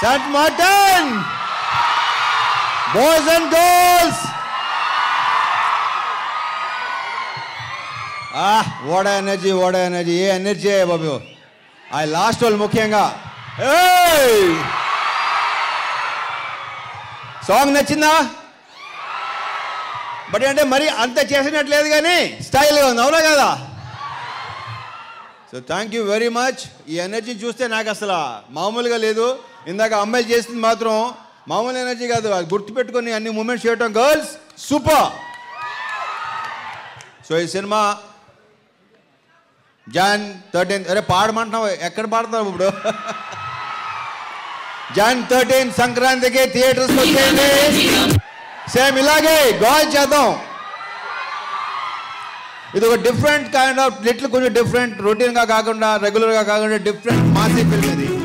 St. Martin! Boys and girls! Ah, what an energy, what an energy. Ye energy hai, Babu. I last all mukhyanga. Hey! Song nachinda? But ante mari anta chesinatledu gaani style undi avuna kada. So thank you very much. Ee energy chuste naaku asala maamuluga ledu. Indaka ammayi chesindi matram maamulu energy kaadu. Gurtu pettukoni anni movements cheyatam girls super. So ee cinema Jan 13 are paadmantunnavu ekkada paadtharu ippudu Jan 13 Sankrantiki theaters lo cheyandi same ilage goal chedam. It's a different kind of, little different routine, regular, different massive film.